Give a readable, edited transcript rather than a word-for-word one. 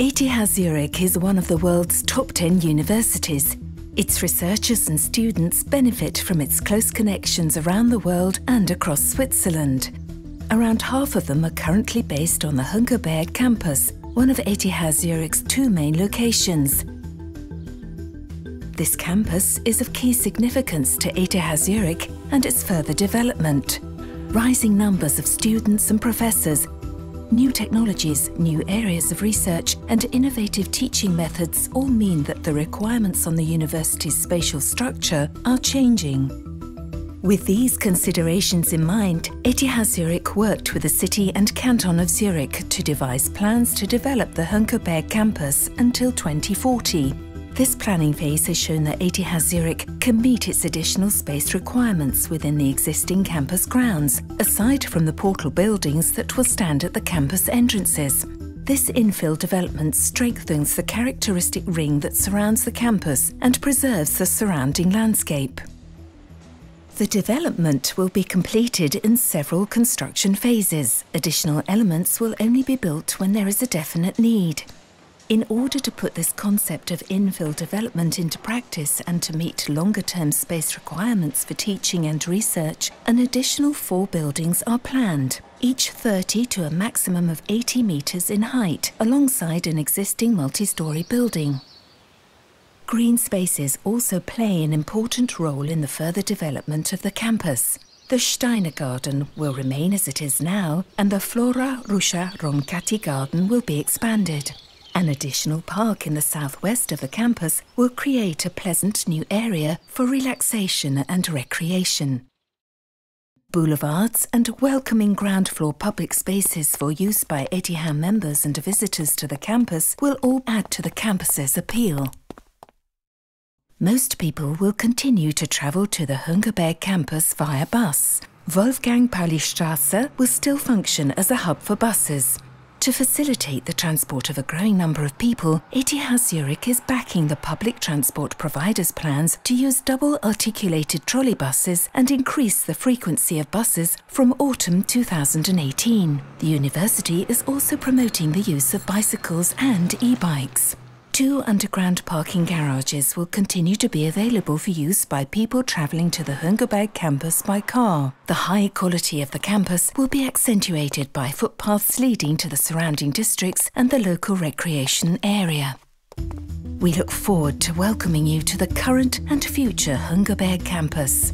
ETH Zürich is one of the world's top 10 universities. Its researchers and students benefit from its close connections around the world and across Switzerland. Around half of them are currently based on the Hönggerberg campus, one of ETH Zürich's two main locations. This campus is of key significance to ETH Zürich and its further development. Rising numbers of students and professors, new technologies, new areas of research and innovative teaching methods all mean that the requirements on the university's spatial structure are changing. With these considerations in mind, ETH Zürich worked with the city and canton of Zurich to devise plans to develop the Hönggerberg campus until 2040. This planning phase has shown that ETH Zürich can meet its additional space requirements within the existing campus grounds, aside from the portal buildings that will stand at the campus entrances. This infill development strengthens the characteristic ring that surrounds the campus and preserves the surrounding landscape. The development will be completed in several construction phases. Additional elements will only be built when there is a definite need. In order to put this concept of infill development into practice and to meet longer-term space requirements for teaching and research, an additional 4 buildings are planned, each 30 to a maximum of 80 metres in height, alongside an existing multi-storey building. Green spaces also play an important role in the further development of the campus. The Steiner Garden will remain as it is now, and the Flora Ruscha Romkati Garden will be expanded. An additional park in the southwest of the campus will create a pleasant new area for relaxation and recreation. Boulevards and welcoming ground floor public spaces for use by ETH members and visitors to the campus will all add to the campus's appeal. Most people will continue to travel to the Hönggerberg campus via bus. Wolfgang Paulistrasse will still function as a hub for buses. To facilitate the transport of a growing number of people, ETH Zürich is backing the public transport provider's plans to use double-articulated trolley buses and increase the frequency of buses from autumn 2018. The university is also promoting the use of bicycles and e-bikes. 2 underground parking garages will continue to be available for use by people travelling to the Hönggerberg campus by car. The high quality of the campus will be accentuated by footpaths leading to the surrounding districts and the local recreation area. We look forward to welcoming you to the current and future Hönggerberg campus.